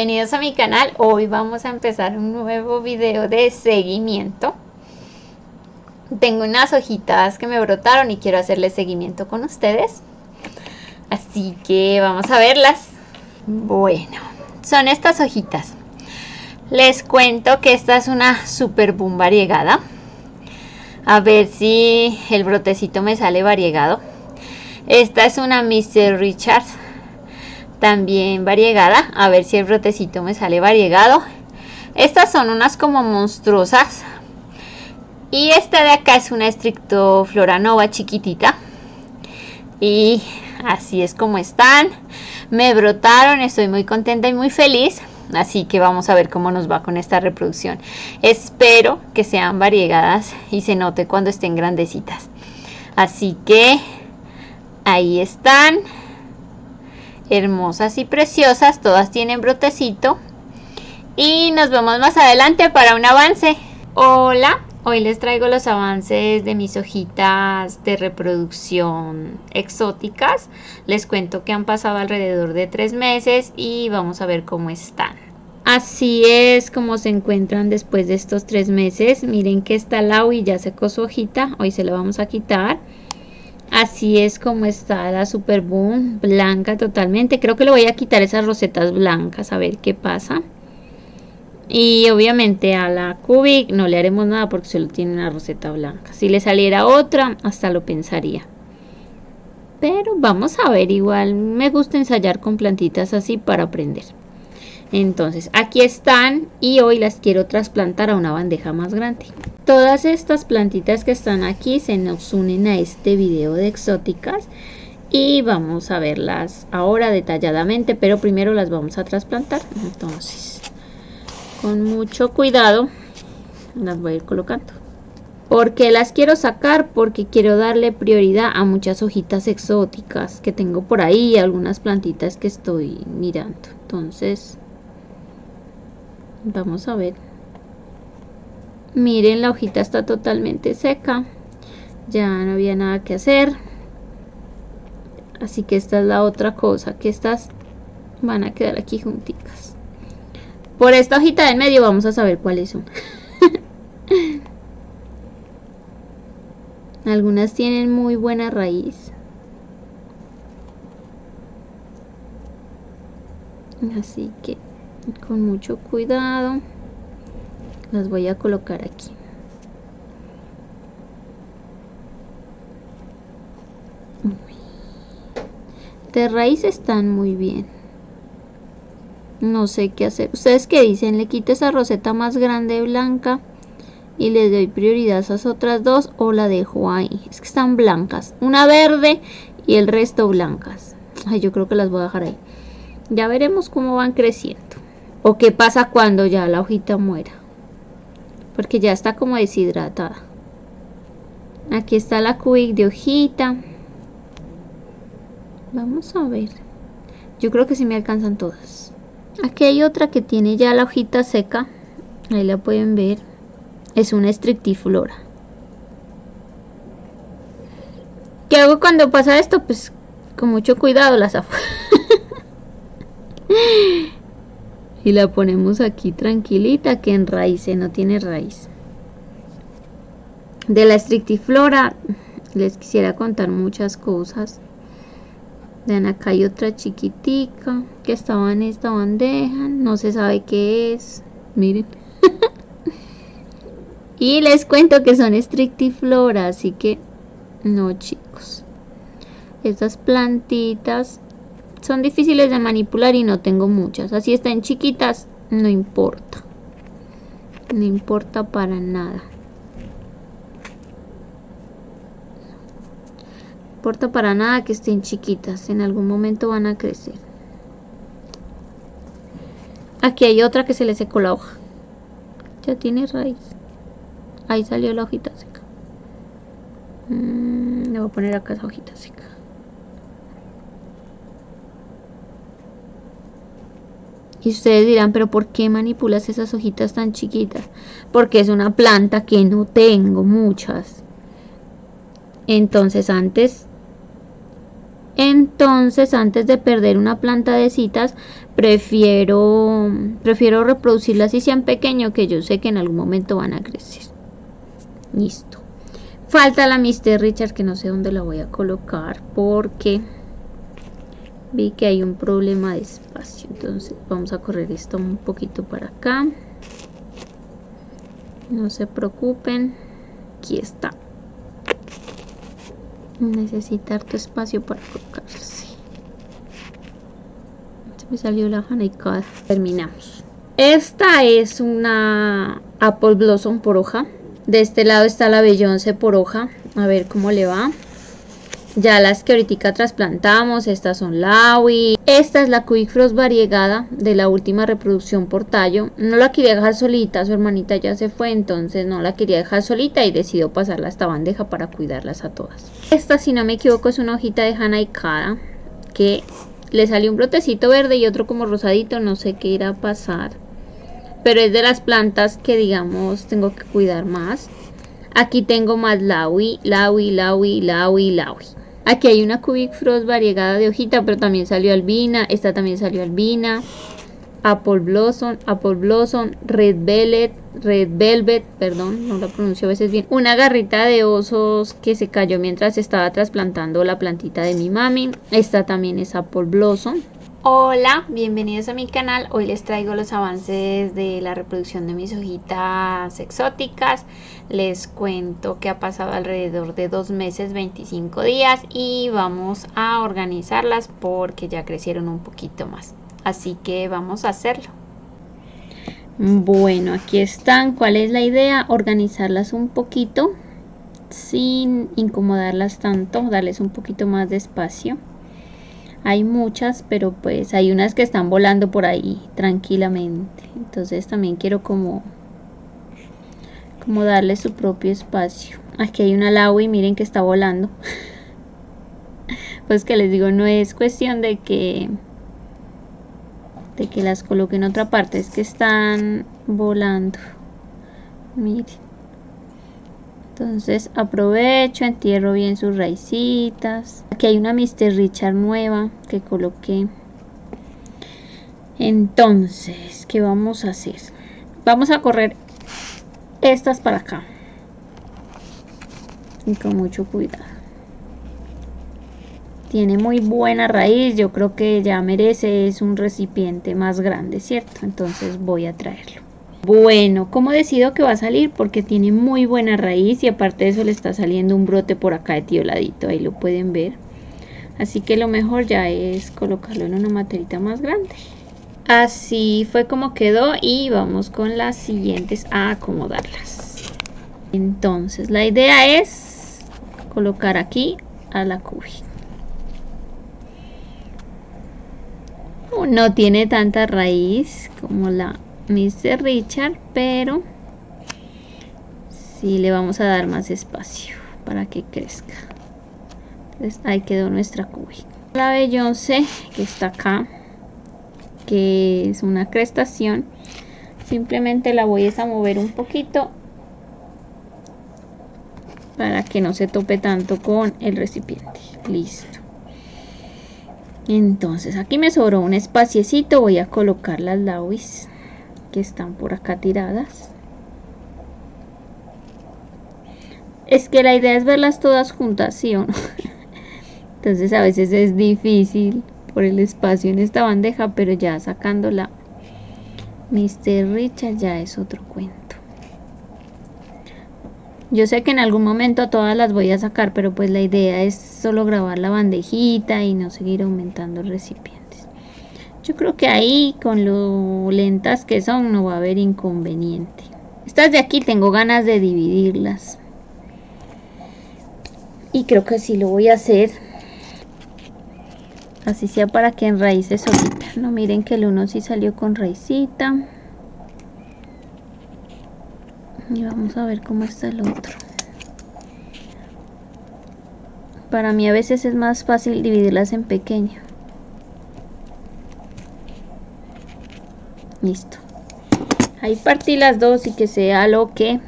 Bienvenidos a mi canal. Hoy vamos a empezar un nuevo video de seguimiento. Tengo unas hojitas que me brotaron y quiero hacerles seguimiento con ustedes, así que vamos a verlas. Bueno, son estas hojitas. Les cuento que esta es una Super Boom variegada. A ver si el brotecito me sale variegado. Esta es una Mr. Richards, también variegada. A ver si el brotecito me sale variegado. Estas son unas como monstruosas. Y esta de acá es una estrictiflora nova chiquitita. Y así es como están. Me brotaron, estoy muy contenta y muy feliz. Así que vamos a ver cómo nos va con esta reproducción. Espero que sean variegadas y se note cuando estén grandecitas. Así que ahí están, hermosas y preciosas, todas tienen brotecito y nos vemos más adelante para un avance. Hola, hoy les traigo los avances de mis hojitas de reproducción exóticas. Les cuento que han pasado alrededor de 3 meses y vamos a ver cómo están. Así es como se encuentran después de estos 3 meses. Miren que esta laui ya secó su hojita, hoy se la vamos a quitar. Así es como está la Superboom blanca totalmente. Creo que le voy a quitar esas rosetas blancas a ver qué pasa. Y obviamente a la Cubic no le haremos nada porque solo tiene una roseta blanca. Si le saliera otra, hasta lo pensaría. Pero vamos a ver, igual me gusta ensayar con plantitas así para aprender. Entonces aquí están y hoy las quiero trasplantar a una bandeja más grande. Todas estas plantitas que están aquí se nos unen a este video de exóticas y vamos a verlas ahora detalladamente, pero primero las vamos a trasplantar. Entonces, con mucho cuidado las voy a ir colocando. ¿Por qué las quiero sacar? Porque quiero darle prioridad a muchas hojitas exóticas que tengo por ahí, algunas plantitas que estoy mirando. Entonces, vamos a ver. Miren, la hojita está totalmente seca, ya no había nada que hacer, así que esta es la otra cosa, que estas van a quedar aquí junticas. Por esta hojita del medio vamos a saber cuáles son. Algunas tienen muy buena raíz, así que con mucho cuidado las voy a colocar aquí. De raíz están muy bien. No sé qué hacer. ¿Ustedes qué dicen? ¿Le quito esa roseta más grande blanca y les doy prioridad a esas otras dos o la dejo ahí? Es que están blancas. Una verde y el resto blancas. Ay, yo creo que las voy a dejar ahí. Ya veremos cómo van creciendo. O qué pasa cuando ya la hojita muera, porque ya está como deshidratada. Aquí está la Cubic de hojita. Vamos a ver. Yo creo que sí me alcanzan todas. Aquí hay otra que tiene ya la hojita seca. Ahí la pueden ver. Es una estrictiflora. ¿Qué hago cuando pasa esto? Pues con mucho cuidado la zafo. Y la ponemos aquí tranquilita, que enraíce, no tiene raíz. De la estrictiflora les quisiera contar muchas cosas. Vean, acá hay otra chiquitica que estaba en esta bandeja, no se sabe qué es. Miren. Y les cuento que son estrictiflora, así que no, chicos. Estas plantitas son difíciles de manipular y no tengo muchas. Así están chiquitas, no importa. No importa para nada. No importa para nada que estén chiquitas. En algún momento van a crecer. Aquí hay otra que se le secó la hoja. Ya tiene raíz. Ahí salió la hojita seca. Le voy a poner acá esa hojita seca. Y ustedes dirán, pero ¿por qué manipulas esas hojitas tan chiquitas? Porque es una planta que no tengo muchas. Entonces antes Entonces, antes de perder una planta de citas, prefiero reproducirlas así sean pequeño, que yo sé que en algún momento van a crecer. Listo. Falta la Mr. Richards, que no sé dónde la voy a colocar porque vi que hay un problema de espacio. Entonces vamos a correr esto un poquito para acá. No se preocupen. Aquí está. Necesita harto espacio para colocarse. Se me salió la hanaikara. Terminamos. Esta es una Apple Blossom por hoja. De este lado está la Bellonce por hoja. A ver cómo le va. Ya las que ahorita trasplantamos. Estas son laui. Esta es la Cubic Frost variegada de la última reproducción por tallo. No la quería dejar solita. Su hermanita ya se fue. Entonces no la quería dejar solita. Y decidió pasarla a esta bandeja para cuidarlas a todas. Esta, si no me equivoco, es una hojita de hanaikara. Que le salió un brotecito verde y otro como rosadito. No sé qué irá a pasar. Pero es de las plantas que, digamos, tengo que cuidar más. Aquí tengo más laui. Aquí hay una Cubic Frost variegada de hojita, pero también salió albina. Esta también salió albina. Apple Blossom, Red Velvet, perdón, no la pronuncio a veces bien. Una garrita de osos que se cayó mientras estaba trasplantando la plantita de mi mami. Esta también es Apple Blossom. Hola, bienvenidos a mi canal. Hoy les traigo los avances de la reproducción de mis hojitas exóticas. Les cuento que ha pasado alrededor de 2 meses, 25 días y vamos a organizarlas porque ya crecieron un poquito más. Así que vamos a hacerlo. Bueno, aquí están. ¿Cuál es la idea? Organizarlas un poquito sin incomodarlas tanto, darles un poquito más de espacio. Hay muchas, pero pues hay unas que están volando por ahí tranquilamente. Entonces también quiero como darle su propio espacio. Aquí hay una laui, miren que está volando. Pues que les digo, no es cuestión de que las coloque en otra parte, es que están volando. Miren. Entonces aprovecho, entierro bien sus raicitas. Aquí hay una Mr. Richards nueva que coloqué. Entonces, ¿qué vamos a hacer? Vamos a correr estas para acá. Y con mucho cuidado. Tiene muy buena raíz, yo creo que ya merece, es un recipiente más grande, ¿cierto? Entonces voy a traerlo. Bueno, ¿cómo decido que va a salir? Porque tiene muy buena raíz y aparte de eso le está saliendo un brote por acá de tioladito, ahí lo pueden ver. Así que lo mejor ya es colocarlo en una materita más grande. Así fue como quedó y vamos con las siguientes a acomodarlas. Entonces la idea es colocar aquí a la cubi. No tiene tanta raíz como la Mr. Richards, pero sí le vamos a dar más espacio para que crezca. Entonces ahí quedó nuestra cubic. La Bellonce, que está acá, que es una crestación, simplemente la voy a mover un poquito para que no se tope tanto con el recipiente. Listo. Entonces aquí me sobró un espaciecito, voy a colocar las lauis que están por acá tiradas. Es que la idea es verlas todas juntas, ¿sí o no? Entonces a veces es difícil por el espacio en esta bandeja, pero ya sacando la Mr. Richards ya es otro cuento. Yo sé que en algún momento todas las voy a sacar, pero pues la idea es solo grabar la bandejita y no seguir aumentando el recipiente. Yo creo que ahí, con lo lentas que son, no va a haber inconveniente. Estas de aquí tengo ganas de dividirlas. Y creo que sí lo voy a hacer. Así sea para que enraíce solita. No, miren que el uno sí salió con raicita. Y vamos a ver cómo está el otro. Para mí a veces es más fácil dividirlas en pequeño. Listo, ahí partí las dos y que sea lo que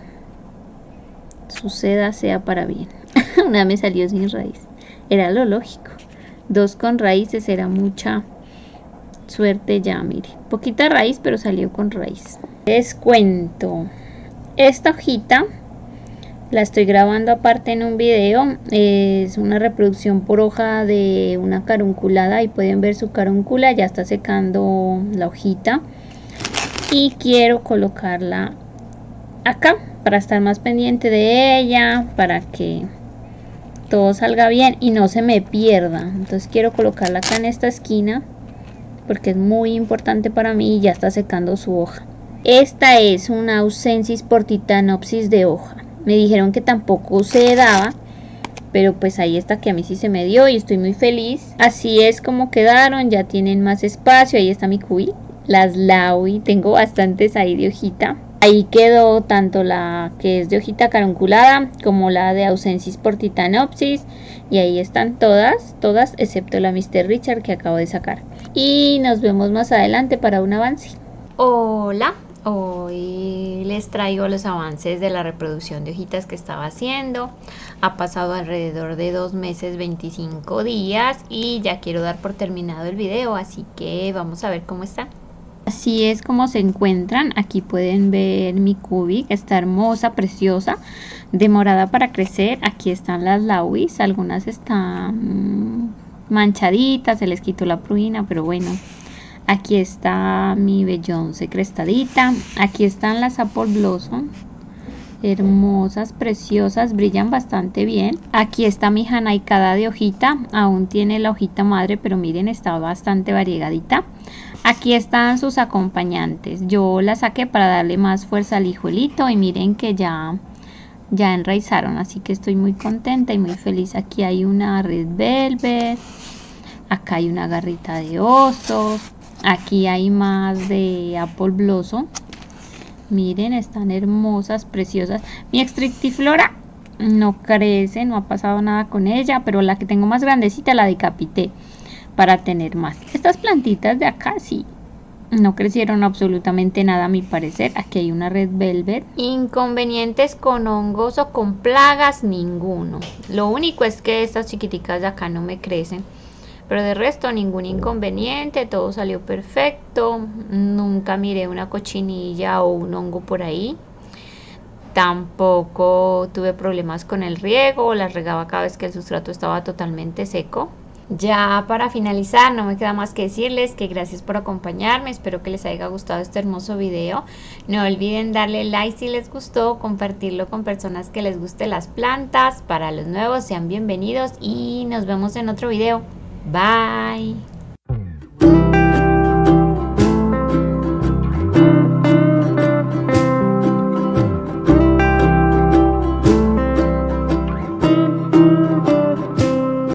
suceda, sea para bien. Una me salió sin raíz, era lo lógico. 2 con raíces, era mucha suerte ya, mire. Poquita raíz, pero salió con raíz. Les cuento. Esta hojita la estoy grabando aparte en un video. Es una reproducción por hoja de una carunculada. Y pueden ver su caruncula. Ya está secando la hojita. Y quiero colocarla acá para estar más pendiente de ella, para que todo salga bien y no se me pierda. Entonces quiero colocarla acá en esta esquina, porque es muy importante para mí. Y ya está secando su hoja. Esta es una ausensis por titanopsis de hoja. Me dijeron que tampoco se daba, pero pues ahí está, que a mí sí se me dio y estoy muy feliz. Así es como quedaron, ya tienen más espacio. Ahí está mi cubi, las laui, tengo bastantes ahí de hojita. Ahí quedó tanto la que es de hojita carunculada como la de ausensis por titanopsis. Y ahí están todas excepto la Mr. Richard que acabo de sacar. Y nos vemos más adelante para un avance. Hola. Hoy les traigo los avances de la reproducción de hojitas que estaba haciendo. Ha pasado alrededor de 2 meses, 25 días y ya quiero dar por terminado el video, así que vamos a ver cómo están. Así es como se encuentran. Aquí pueden ver mi cubic, está hermosa, preciosa, demorada para crecer. Aquí están las lauis, algunas están manchaditas, se les quitó la pruina, pero bueno. Aquí está mi Bellonce crestadita. Aquí están las Apple Blossom, hermosas, preciosas, brillan bastante bien. Aquí está mi hanaikara de hojita, aún tiene la hojita madre, pero miren, está bastante variegadita. Aquí están sus acompañantes, yo la saqué para darle más fuerza al hijuelito y miren que ya enraizaron, así que estoy muy contenta y muy feliz. Aquí hay una red velvet, acá hay una garrita de osos. Aquí hay más de Apple Blossom. Miren, están hermosas, preciosas. Mi estrictiflora no crece, no ha pasado nada con ella, pero la que tengo más grandecita la decapité para tener más. Estas plantitas de acá sí, no crecieron absolutamente nada a mi parecer. Aquí hay una red velvet. Inconvenientes con hongos o con plagas, ninguno. Lo único es que estas chiquiticas de acá no me crecen. Pero de resto ningún inconveniente, todo salió perfecto, nunca miré una cochinilla o un hongo por ahí. Tampoco tuve problemas con el riego, las regaba cada vez que el sustrato estaba totalmente seco. Ya para finalizar, no me queda más que decirles que gracias por acompañarme, espero que les haya gustado este hermoso video. No olviden darle like si les gustó, compartirlo con personas que les gusten las plantas. Para los nuevos, sean bienvenidos y nos vemos en otro video. Bye.